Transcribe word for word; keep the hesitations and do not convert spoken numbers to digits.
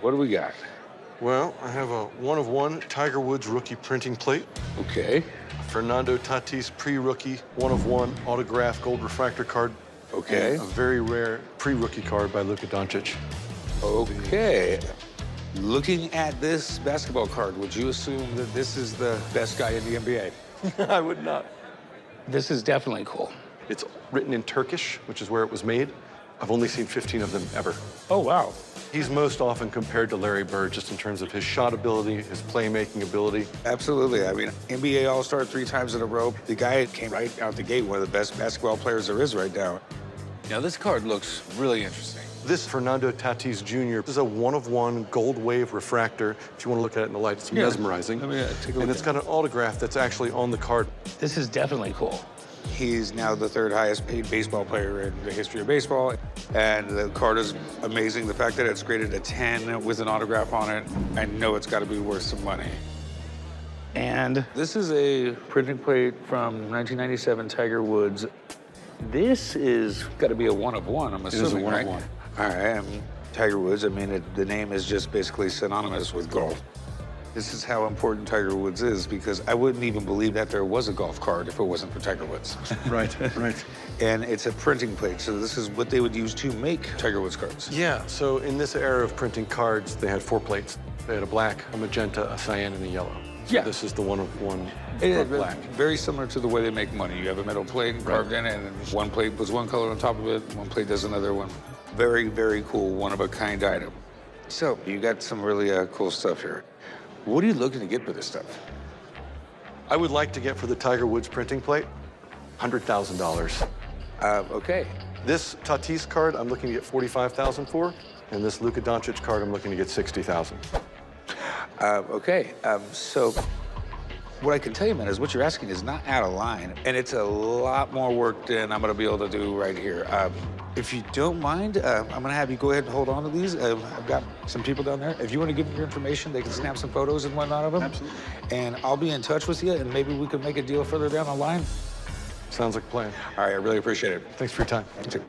What do we got? Well, I have a one of one Tiger Woods rookie printing plate. Okay. Fernando Tatis pre-rookie one of one autograph gold refractor card. Okay. A very rare pre-rookie card by Luka Doncic. Okay. Looking at this basketball card, would you assume that this is the best guy in the N B A? I would not. This is definitely cool. It's written in Turkish, which is where it was made. I've only seen fifteen of them ever. Oh, wow. He's most often compared to Larry Bird just in terms of his shot ability, his playmaking ability. Absolutely. I mean, N B A All-Star three times in a row. The guy came right out the gate, one of the best basketball players there is right now. Now, this card looks really interesting. This Fernando Tatis Junior is a one-of-one gold wave refractor. If you want to look at it in the light, it's yeah. mesmerizing. I mean, yeah, take a look and it's got an autograph that's actually on the card. This is definitely cool. He's now the third highest paid baseball player in the history of baseball. And the card is amazing. The fact that it's graded a ten with an autograph on it, I know it's got to be worth some money. And this is a printing plate from nineteen ninety-seven Tiger Woods. This is got to be a one-of-one, I'm assuming, it is a one-of-one. Right? All right, I mean, Tiger Woods, I mean, it, the name is just basically synonymous with golf. This is how important Tiger Woods is, because I wouldn't even believe that there was a golf card if it wasn't for Tiger Woods. Right, right. And it's a printing plate, so this is what they would use to make Tiger Woods cards. Yeah, so in this era of printing cards, they had four plates. They had a black, a magenta, a cyan, and a yellow. Yeah. So this is the one of one it, black. Very similar to the way they make money. You have a metal plate carved right. in it, and one plate puts one color on top of it, one plate does another one. Very, very cool, one-of-a-kind item. So you got some really uh, cool stuff here. What are you looking to get for this stuff? I would like to get for the Tiger Woods printing plate, one hundred thousand dollars. Uh, okay. This Tatis card, I'm looking to get forty-five thousand dollars for, and this Luka Doncic card, I'm looking to get sixty thousand dollars. Uh, okay, um, so what I can tell you, man, is what you're asking is not out of line, and it's a lot more work than I'm gonna be able to do right here. Um, If you don't mind, uh, I'm gonna have you go ahead and hold on to these. Uh, I've got some people down there. If you wanna give them your information, they can snap some photos and whatnot of them. Absolutely. And I'll be in touch with you, and maybe we can make a deal further down the line. Sounds like a plan. All right, I really appreciate it. Thanks for your time. Thank you.